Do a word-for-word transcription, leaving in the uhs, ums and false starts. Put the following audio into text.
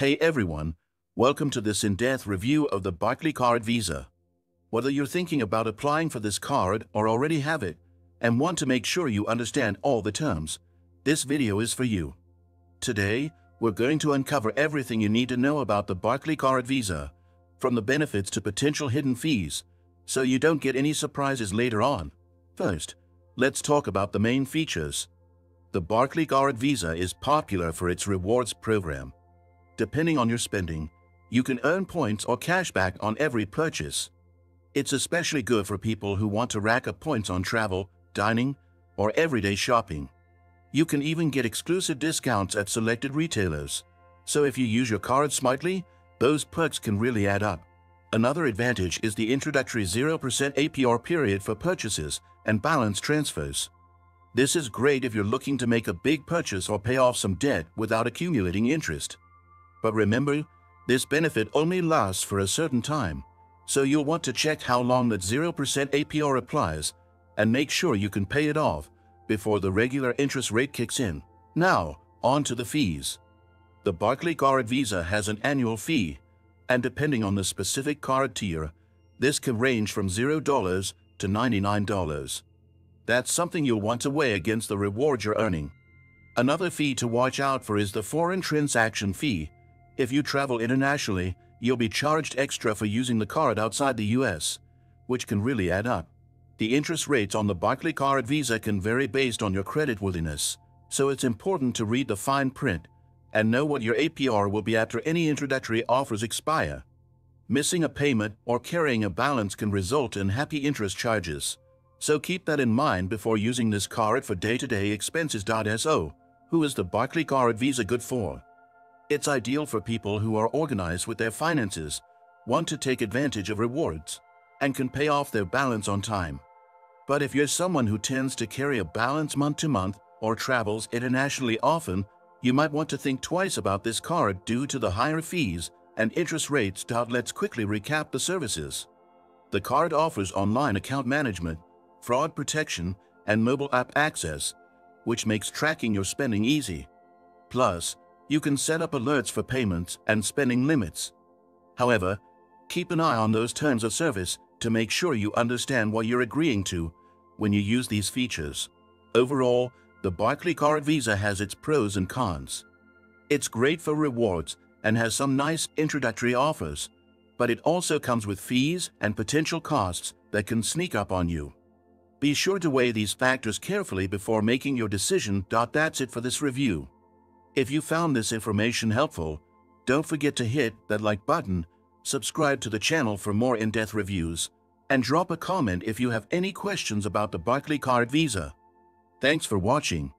Hey everyone, welcome to this in-depth review of the Barclaycard Visa. Whether you're thinking about applying for this card or already have it and want to make sure you understand all the terms, this video is for you. Today, we're going to uncover everything you need to know about the Barclaycard Visa, from the benefits to potential hidden fees, so you don't get any surprises later on. First, let's talk about the main features. The Barclaycard Visa is popular for its rewards program. Depending on your spending, you can earn points or cashback on every purchase. It's especially good for people who want to rack up points on travel, dining, or everyday shopping. You can even get exclusive discounts at selected retailers. So if you use your card smartly, those perks can really add up. Another advantage is the introductory zero percent A P R period for purchases and balance transfers. This is great if you're looking to make a big purchase or pay off some debt without accumulating interest. But remember, this benefit only lasts for a certain time, so you'll want to check how long that zero percent A P R applies and make sure you can pay it off before the regular interest rate kicks in. Now, on to the fees. The Barclaycard Visa has an annual fee, and depending on the specific card tier, this can range from zero dollars to ninety-nine dollars. That's something you'll want to weigh against the reward you're earning. Another fee to watch out for is the foreign transaction fee. If you travel internationally, you'll be charged extra for using the card outside the U S, which can really add up. The interest rates on the Barclaycard Visa can vary based on your creditworthiness, so it's important to read the fine print and know what your A P R will be after any introductory offers expire. Missing a payment or carrying a balance can result in hefty interest charges, so keep that in mind before using this card for day-to-day expenses. So, who is the Barclaycard Visa good for? It's ideal for people who are organized with their finances, want to take advantage of rewards, and can pay off their balance on time. But if you're someone who tends to carry a balance month to month or travels internationally often, you might want to think twice about this card due to the higher fees and interest rates. Let's quickly recap the services. The card offers online account management, fraud protection, and mobile app access, which makes tracking your spending easy. Plus, you can set up alerts for payments and spending limits. However, keep an eye on those terms of service to make sure you understand what you're agreeing to when you use these features. Overall, the Barclaycard Visa has its pros and cons. It's great for rewards and has some nice introductory offers, but it also comes with fees and potential costs that can sneak up on you. Be sure to weigh these factors carefully before making your decision. That's it for this review. If you found this information helpful, don't forget to hit that like button, subscribe to the channel for more in-depth reviews, and drop a comment if you have any questions about the Barclaycard Visa. Thanks for watching.